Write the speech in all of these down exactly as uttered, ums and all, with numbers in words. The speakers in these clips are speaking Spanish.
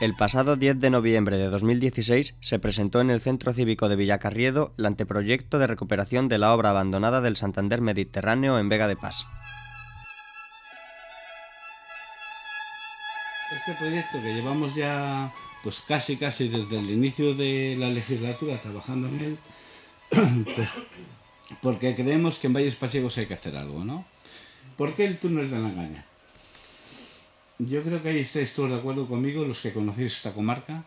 El pasado diez de noviembre de dos mil dieciséis se presentó en el Centro Cívico de Villacarriedo el anteproyecto de recuperación de la obra abandonada del Santander Mediterráneo en Vega de Pas. Este proyecto que llevamos ya pues casi casi desde el inicio de la legislatura trabajando en él, pues, porque creemos que en Valles Pasiegos hay que hacer algo, ¿no? ¿Por qué el túnel de la Engaña? Yo creo que ahí estáis todos de acuerdo conmigo, los que conocéis esta comarca,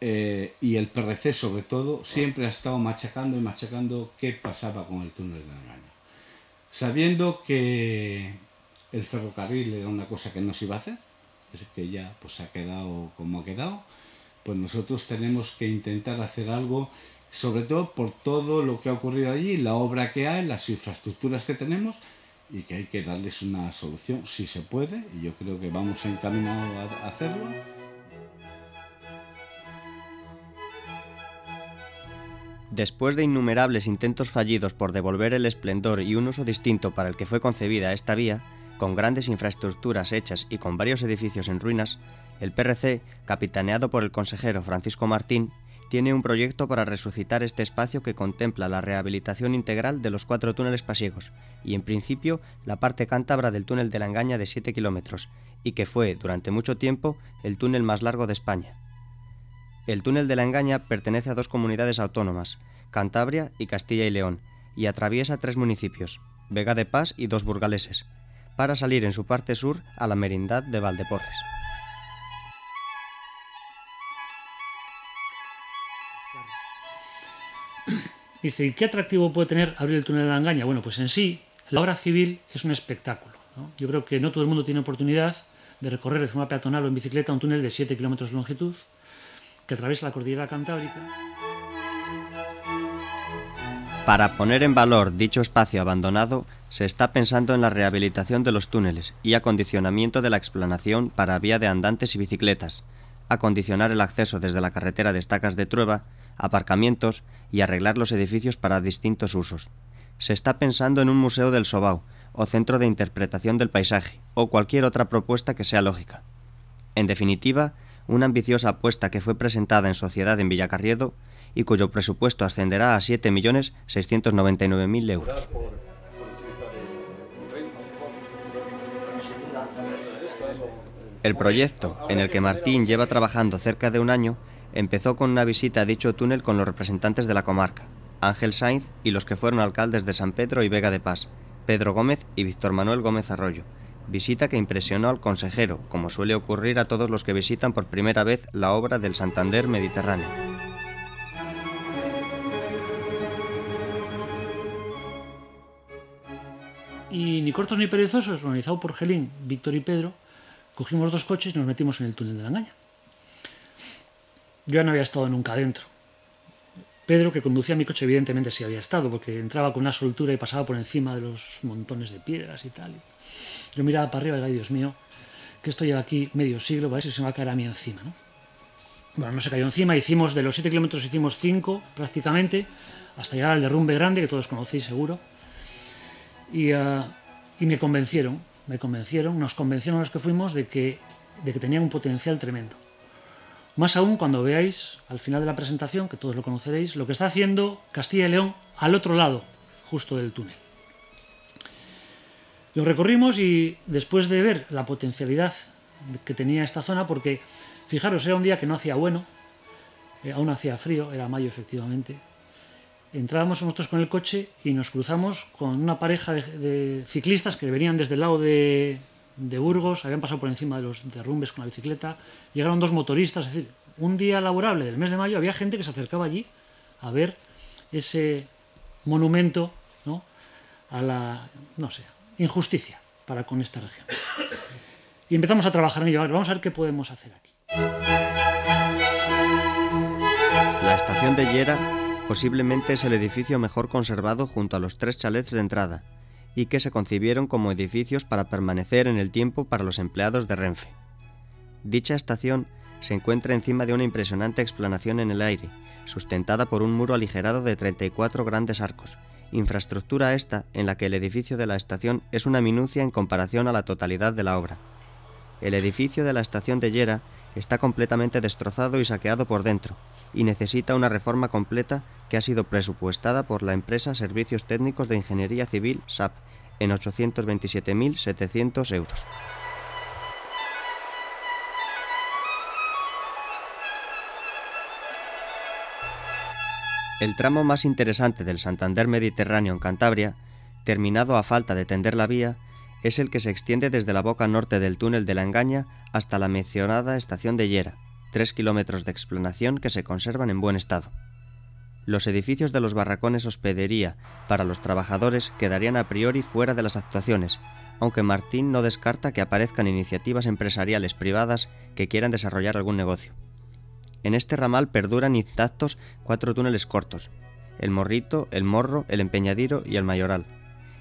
eh, y el P R C sobre todo, siempre ha estado machacando y machacando qué pasaba con el túnel de la Engaña. Sabiendo que el ferrocarril era una cosa que no se iba a hacer, que ya pues ha quedado como ha quedado, pues nosotros tenemos que intentar hacer algo, sobre todo por todo lo que ha ocurrido allí, la obra que hay, las infraestructuras que tenemos, y que hay que darles una solución si se puede, y yo creo que vamos encaminados a hacerlo. Después de innumerables intentos fallidos por devolver el esplendor y un uso distinto para el que fue concebida esta vía, con grandes infraestructuras hechas y con varios edificios en ruinas, el P R C, capitaneado por el consejero Francisco Martín, tiene un proyecto para resucitar este espacio que contempla la rehabilitación integral de los cuatro túneles pasiegos y, en principio, la parte cántabra del túnel de la Engaña de siete kilómetros y que fue, durante mucho tiempo, el túnel más largo de España. El túnel de la Engaña pertenece a dos comunidades autónomas, Cantabria y Castilla y León, y atraviesa tres municipios, Vega de Pas y dos burgaleses, para salir en su parte sur a la Merindad de Valdeporres. Dice, ¿y qué atractivo puede tener abrir el túnel de la Engaña? Bueno, pues en sí, la obra civil es un espectáculo, ¿no? Yo creo que no todo el mundo tiene oportunidad de recorrer de forma peatonal o en bicicleta un túnel de siete kilómetros de longitud que atraviesa la cordillera Cantábrica. Para poner en valor dicho espacio abandonado, se está pensando en la rehabilitación de los túneles y acondicionamiento de la explanación para vía de andantes y bicicletas, acondicionar el acceso desde la carretera de Estacas de Trueba, aparcamientos y arreglar los edificios para distintos usos. Se está pensando en un museo del Sobao o centro de interpretación del paisaje o cualquier otra propuesta que sea lógica. En definitiva, una ambiciosa apuesta que fue presentada en sociedad en Villacarriedo y cuyo presupuesto ascenderá a siete millones seiscientos noventa y nueve mil euros. El proyecto, en el que Martín lleva trabajando cerca de un año, empezó con una visita a dicho túnel con los representantes de la comarca, Ángel Sainz y los que fueron alcaldes de San Pedro y Vega de Pas, Pedro Gómez y Víctor Manuel Gómez Arroyo, visita que impresionó al consejero, como suele ocurrir a todos los que visitan por primera vez la obra del Santander Mediterráneo. Y ni cortos ni perezosos, organizado por Gelín, Víctor y Pedro, cogimos dos coches y nos metimos en el túnel de la Engaña. Yo no había estado nunca dentro. Pedro, que conducía mi coche, evidentemente sí había estado, porque entraba con una soltura y pasaba por encima de los montones de piedras y tal. Yo miraba para arriba y decía, Dios mío, que esto lleva aquí medio siglo, parece que se me va a caer a mí encima, ¿no? Bueno, no se cayó encima, hicimos de los siete kilómetros hicimos cinco prácticamente, hasta llegar al derrumbe grande, que todos conocéis seguro. Y, uh, y me convencieron, me convencieron, nos convencieron los que fuimos de que, de que tenía un potencial tremendo. Más aún cuando veáis, al final de la presentación, que todos lo conoceréis, lo que está haciendo Castilla y León al otro lado, justo del túnel. Lo recorrimos y después de ver la potencialidad que tenía esta zona, porque, fijaros, era un día que no hacía bueno, eh, aún hacía frío, era mayo efectivamente, entrábamos nosotros con el coche y nos cruzamos con una pareja de, de ciclistas que venían desde el lado de... de Burgos, habían pasado por encima de los derrumbes con la bicicleta, llegaron dos motoristas, es decir, un día laborable del mes de mayo había gente que se acercaba allí a ver ese monumento, ¿no?, a la, no sé, injusticia para con esta región. Y empezamos a trabajar en ello, vamos a ver qué podemos hacer aquí. La estación de Yera posiblemente es el edificio mejor conservado junto a los tres chalets de entrada, y que se concibieron como edificios para permanecer en el tiempo para los empleados de Renfe. Dicha estación se encuentra encima de una impresionante explanación en el aire, sustentada por un muro aligerado de treinta y cuatro grandes arcos, infraestructura esta en la que el edificio de la estación es una minucia en comparación a la totalidad de la obra. El edificio de la estación de Yera está completamente destrozado y saqueado por dentro, y necesita una reforma completa que ha sido presupuestada por la empresa Servicios Técnicos de Ingeniería Civil, S A P, en ochocientos veintisiete mil setecientos euros. El tramo más interesante del Santander Mediterráneo en Cantabria, terminado a falta de tender la vía, es el que se extiende desde la boca norte del túnel de la Engaña hasta la mencionada estación de Yera, tres kilómetros de explanación que se conservan en buen estado. Los edificios de los barracones hospedería para los trabajadores quedarían a priori fuera de las actuaciones, aunque Martín no descarta que aparezcan iniciativas empresariales privadas que quieran desarrollar algún negocio. En este ramal perduran intactos cuatro túneles cortos, el Morrito, el Morro, el Empeñadiro y el Mayoral.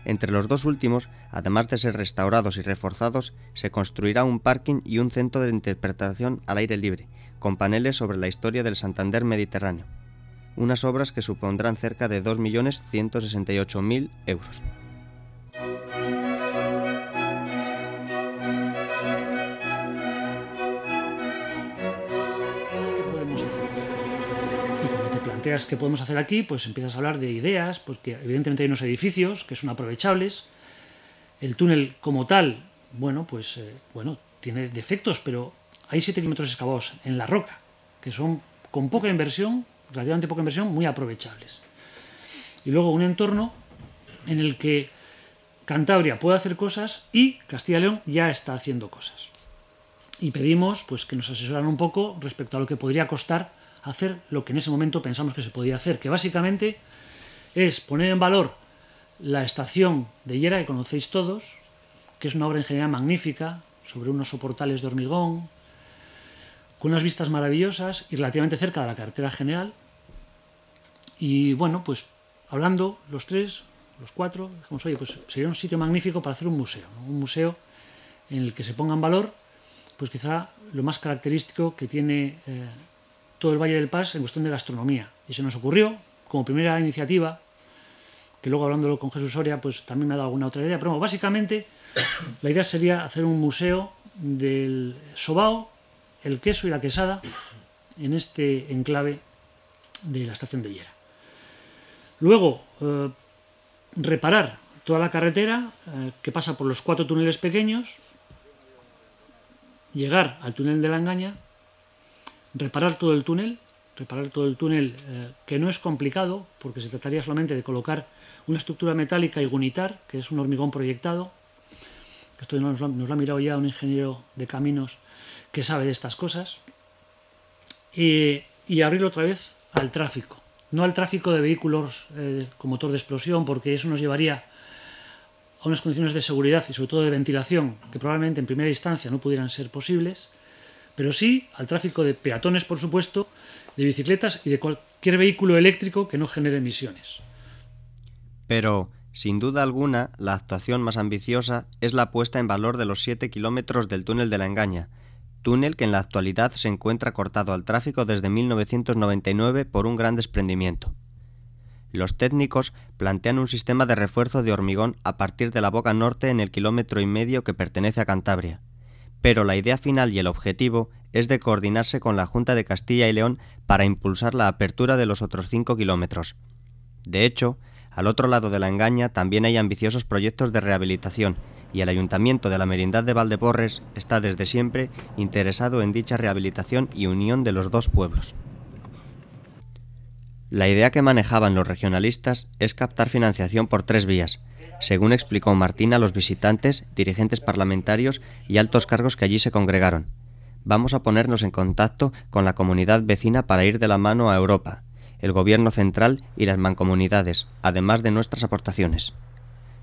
Entre los dos últimos, además de ser restaurados y reforzados, se construirá un parking y un centro de interpretación al aire libre, con paneles sobre la historia del Santander Mediterráneo. Unas obras que supondrán cerca de dos millones ciento sesenta y ocho mil euros. ¿Qué podemos hacer aquí? Pues empiezas a hablar de ideas, pues que evidentemente hay unos edificios que son aprovechables. El túnel como tal, bueno, pues eh, bueno, tiene defectos, pero hay siete kilómetros excavados en la roca, que son con poca inversión, relativamente poca inversión, muy aprovechables. Y luego un entorno en el que Cantabria puede hacer cosas y Castilla y León ya está haciendo cosas. Y pedimos pues que nos asesoran un poco respecto a lo que podría costar hacer lo que en ese momento pensamos que se podía hacer, que básicamente es poner en valor la estación de Yera, que conocéis todos, que es una obra ingeniería magnífica, sobre unos soportales de hormigón, con unas vistas maravillosas y relativamente cerca de la carretera general. Y bueno, pues hablando los tres, los cuatro, dijimos, oye, pues sería un sitio magnífico para hacer un museo, ¿no? Un museo en el que se ponga en valor, pues quizá lo más característico que tiene Eh, todo el Valle del Pas en cuestión de gastronomía. Y se nos ocurrió, como primera iniciativa, que luego hablándolo con Jesús Soria, pues también me ha dado alguna otra idea, pero bueno, básicamente la idea sería hacer un museo del sobao, el queso y la quesada en este enclave de la estación de Yera. Luego, eh, reparar toda la carretera eh, que pasa por los cuatro túneles pequeños, llegar al túnel de la Engaña, reparar todo el túnel, reparar todo el túnel eh, que no es complicado, porque se trataría solamente de colocar una estructura metálica y gunitar, que es un hormigón proyectado. Esto nos lo, nos lo ha mirado ya un ingeniero de caminos que sabe de estas cosas. Eh, y abrirlo otra vez al tráfico. No al tráfico de vehículos eh, con motor de explosión, porque eso nos llevaría a unas condiciones de seguridad y sobre todo de ventilación que probablemente en primera instancia no pudieran ser posibles, pero sí al tráfico de peatones, por supuesto, de bicicletas y de cualquier vehículo eléctrico que no genere emisiones. Pero, sin duda alguna, la actuación más ambiciosa es la puesta en valor de los siete kilómetros del túnel de la Engaña, túnel que en la actualidad se encuentra cortado al tráfico desde mil novecientos noventa y nueve por un gran desprendimiento. Los técnicos plantean un sistema de refuerzo de hormigón a partir de la boca norte en el kilómetro y medio que pertenece a Cantabria. Pero la idea final y el objetivo es de coordinarse con la Junta de Castilla y León para impulsar la apertura de los otros cinco kilómetros. De hecho, al otro lado de la Engaña también hay ambiciosos proyectos de rehabilitación y el Ayuntamiento de la Merindad de Valdeporres está desde siempre interesado en dicha rehabilitación y unión de los dos pueblos. La idea que manejaban los regionalistas es captar financiación por tres vías, según explicó Martín a los visitantes, dirigentes parlamentarios y altos cargos que allí se congregaron. Vamos a ponernos en contacto con la comunidad vecina para ir de la mano a Europa, el gobierno central y las mancomunidades, además de nuestras aportaciones.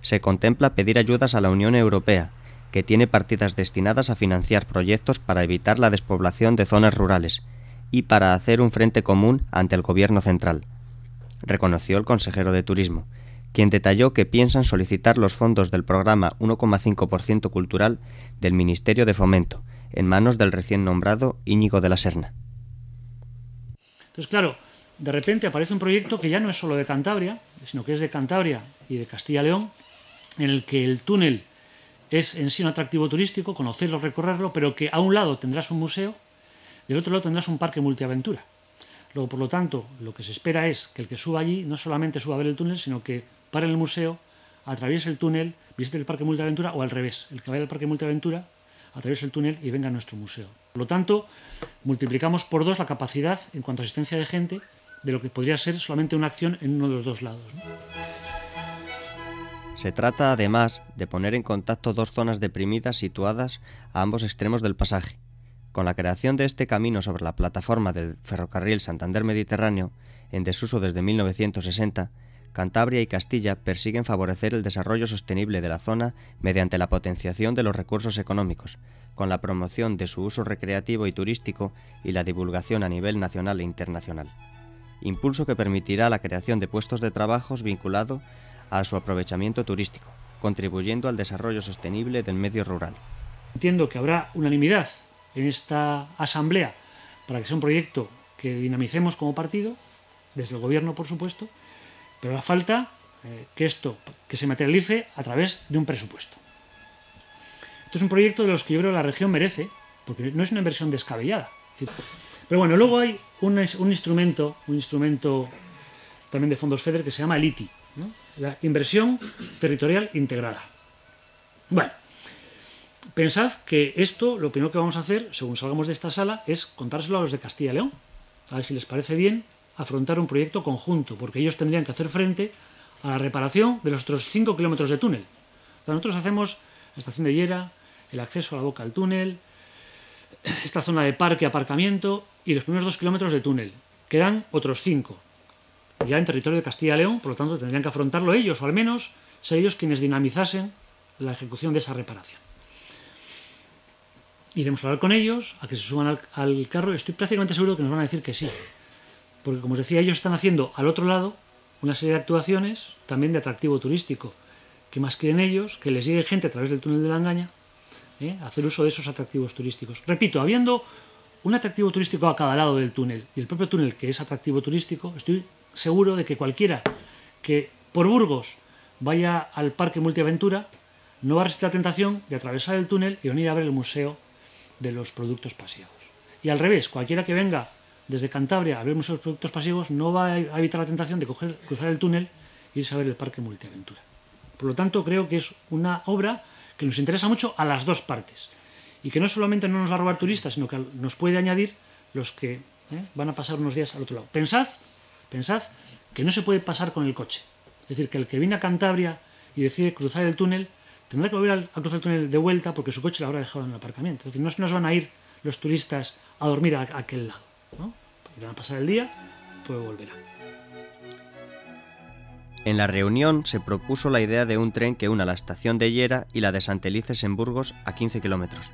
Se contempla pedir ayudas a la Unión Europea, que tiene partidas destinadas a financiar proyectos para evitar la despoblación de zonas rurales y para hacer un frente común ante el gobierno central, reconoció el consejero de Turismo, quien detalló que piensan solicitar los fondos del programa uno coma cinco por ciento cultural del Ministerio de Fomento, en manos del recién nombrado Íñigo de la Serna. Entonces, claro, de repente aparece un proyecto que ya no es solo de Cantabria, sino que es de Cantabria y de Castilla y León, en el que el túnel es en sí un atractivo turístico, conocerlo, recorrerlo, pero que a un lado tendrás un museo y del otro lado tendrás un parque multiaventura. Luego, por lo tanto, lo que se espera es que el que suba allí no solamente suba a ver el túnel, sino que pare en el museo, atraviese el túnel, visite el parque multiaventura, o al revés, el que vaya al parque multiaventura atraviese el túnel y venga a nuestro museo. Por lo tanto, multiplicamos por dos la capacidad en cuanto a asistencia de gente de lo que podría ser solamente una acción en uno de los dos lados, ¿no? Se trata además de poner en contacto dos zonas deprimidas situadas a ambos extremos del pasaje. Con la creación de este camino sobre la plataforma del ferrocarril Santander Mediterráneo, en desuso desde mil novecientos sesenta, Cantabria y Castilla persiguen favorecer el desarrollo sostenible de la zona mediante la potenciación de los recursos económicos, con la promoción de su uso recreativo y turístico y la divulgación a nivel nacional e internacional. Impulso que permitirá la creación de puestos de trabajo vinculado a su aprovechamiento turístico, contribuyendo al desarrollo sostenible del medio rural. Entiendo que habrá unanimidad en esta asamblea para que sea un proyecto que dinamicemos como partido, desde el gobierno por supuesto, pero hará falta eh, que esto que se materialice a través de un presupuesto. Esto es un proyecto de los que yo creo que la región merece, porque no es una inversión descabellada. Pero bueno, luego hay un, un instrumento, un instrumento también de fondos FEDER que se llama LITI, ¿no? La inversión territorial integrada. Bueno, pensad que esto, lo primero que vamos a hacer, según salgamos de esta sala, es contárselo a los de Castilla y León, a ver si les parece bien afrontar un proyecto conjunto, porque ellos tendrían que hacer frente a la reparación de los otros cinco kilómetros de túnel. O sea, nosotros hacemos la estación de Yera, el acceso a la boca del túnel, esta zona de parque, aparcamiento, y los primeros dos kilómetros de túnel. Quedan otros cinco. Ya en territorio de Castilla y León, por lo tanto, tendrían que afrontarlo ellos, o al menos ser ellos quienes dinamizasen la ejecución de esa reparación. Iremos a hablar con ellos, a que se suban al, al carro. Estoy prácticamente seguro que nos van a decir que sí. Porque, como os decía, ellos están haciendo al otro lado una serie de actuaciones también de atractivo turístico. ¿Qué más quieren ellos? Que les llegue gente a través del túnel de la Engaña, ¿eh? a hacer uso de esos atractivos turísticos. Repito, habiendo un atractivo turístico a cada lado del túnel, y el propio túnel que es atractivo turístico, estoy seguro de que cualquiera que por Burgos vaya al parque Multiaventura no va a resistir la tentación de atravesar el túnel y venir a ver el museo de los productos pasivos. Y al revés, cualquiera que venga desde Cantabria a ver muchos productos pasivos no va a evitar la tentación de coger, cruzar el túnel e irse a ver el parque Multiaventura. Por lo tanto, creo que es una obra que nos interesa mucho a las dos partes, y que no solamente no nos va a robar turistas, sino que nos puede añadir los que ¿eh? van a pasar unos días al otro lado. Pensad, pensad que no se puede pasar con el coche. Es decir, que el que viene a Cantabria y decide cruzar el túnel tendrá que volver a cruzar el túnel de vuelta porque su coche lo habrá dejado en el aparcamiento. Es decir, no se nos van a ir los turistas a dormir a aquel lado, ¿no? Irán a pasar el día, pues volverán. En la reunión se propuso la idea de un tren que una la estación de Yera y la de Santelices en Burgos a quince kilómetros,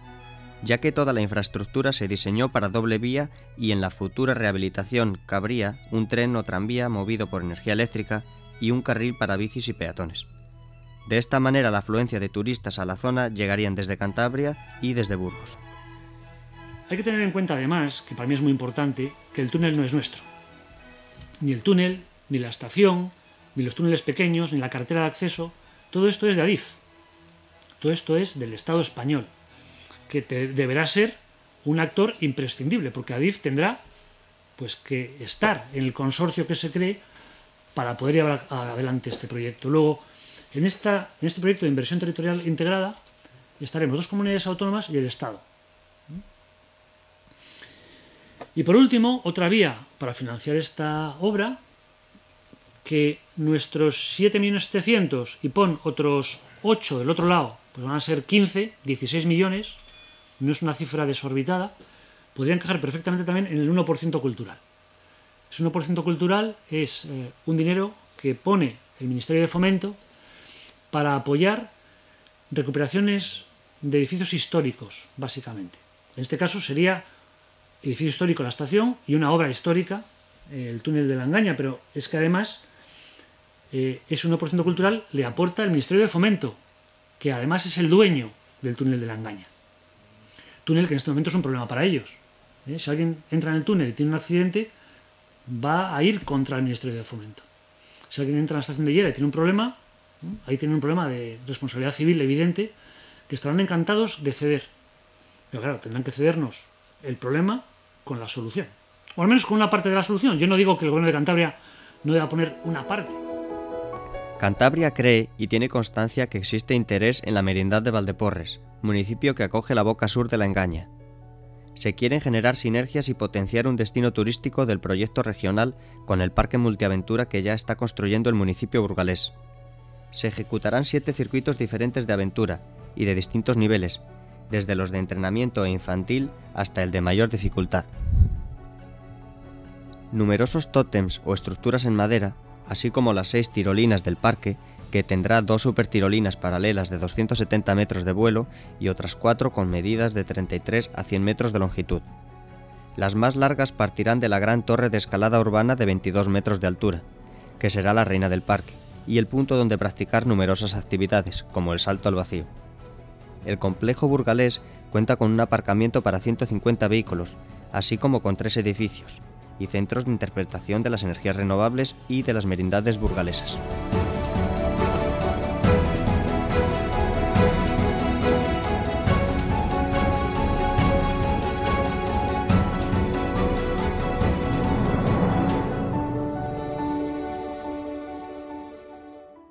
ya que toda la infraestructura se diseñó para doble vía y en la futura rehabilitación cabría un tren o tranvía movido por energía eléctrica y un carril para bicis y peatones. De esta manera la afluencia de turistas a la zona llegarían desde Cantabria y desde Burgos. Hay que tener en cuenta además, que para mí es muy importante, que el túnel no es nuestro. Ni el túnel, ni la estación, ni los túneles pequeños, ni la carretera de acceso, todo esto es de ADIF. Todo esto es del Estado español, que te deberá ser un actor imprescindible, porque ADIF tendrá pues, que estar en el consorcio que se cree para poder llevar adelante este proyecto. Luego, En, esta, en este proyecto de inversión territorial integrada estaremos dos comunidades autónomas y el Estado. Y por último, otra vía para financiar esta obra, que nuestros siete millones setecientos y pon otros ocho del otro lado, pues van a ser quince, dieciséis millones, no es una cifra desorbitada, podrían encajar perfectamente también en el uno por ciento cultural. Ese uno por ciento cultural es eh, un dinero que pone el Ministerio de Fomento para apoyar recuperaciones de edificios históricos, básicamente. En este caso sería edificio histórico la estación y una obra histórica, el túnel de la Engaña, pero es que además eh, ese uno por ciento cultural le aporta el Ministerio de Fomento, que además es el dueño del túnel de la Engaña. Túnel que en este momento es un problema para ellos. ¿eh? Si alguien entra en el túnel y tiene un accidente, va a ir contra el Ministerio de Fomento. Si alguien entra en la estación de Yera y tiene un problema, ahí tienen un problema de responsabilidad civil evidente, que estarán encantados de ceder. Pero claro, tendrán que cedernos el problema con la solución. O al menos con una parte de la solución. Yo no digo que el Gobierno de Cantabria no deba poner una parte. Cantabria cree y tiene constancia que existe interés en la Merindad de Valdeporres, municipio que acoge la boca sur de la Engaña. Se quieren generar sinergias y potenciar un destino turístico del proyecto regional con el parque multiaventura que ya está construyendo el municipio burgalés. Se ejecutarán siete circuitos diferentes de aventura y de distintos niveles, desde los de entrenamiento infantil hasta el de mayor dificultad. Numerosos tótems o estructuras en madera, así como las seis tirolinas del parque, que tendrá dos supertirolinas paralelas de doscientos setenta metros de vuelo y otras cuatro con medidas de treinta y tres a cien metros de longitud. Las más largas partirán de la gran torre de escalada urbana de veintidós metros de altura, que será la reina del parque, y el punto donde practicar numerosas actividades, como el salto al vacío. El complejo burgalés cuenta con un aparcamiento para ciento cincuenta vehículos, así como con tres edificios, y centros de interpretación de las energías renovables y de las merindades burgalesas.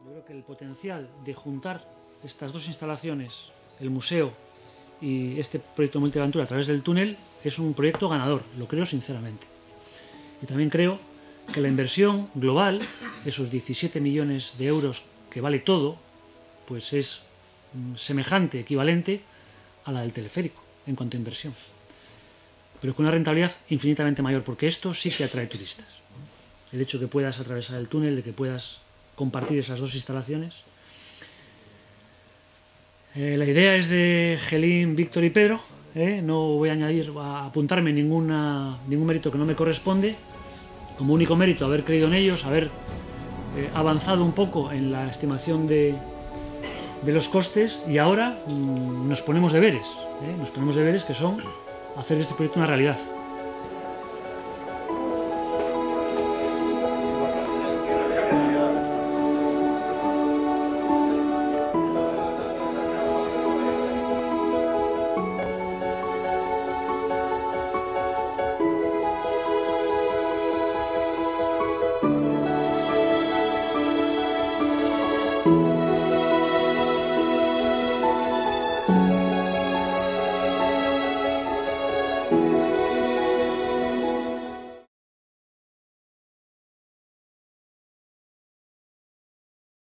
Yo creo que el potencial de juntar estas dos instalaciones, el museo y este proyecto de multiaventura a través del túnel, es un proyecto ganador, lo creo sinceramente. Y también creo que la inversión global, esos diecisiete millones de euros que vale todo, pues es semejante, equivalente a la del teleférico en cuanto a inversión. Pero con una rentabilidad infinitamente mayor, porque esto sí que atrae turistas. El hecho de que puedas atravesar el túnel, de que puedas compartir esas dos instalaciones. Eh, la idea es de Gelín, Víctor y Pedro. Eh, no voy a añadir, a apuntarme ninguna, ningún mérito que no me corresponde. Como único mérito, haber creído en ellos, haber eh, avanzado un poco en la estimación de, de los costes, y ahora mmm, nos ponemos deberes, eh, nos ponemos deberes que son hacer este proyecto una realidad.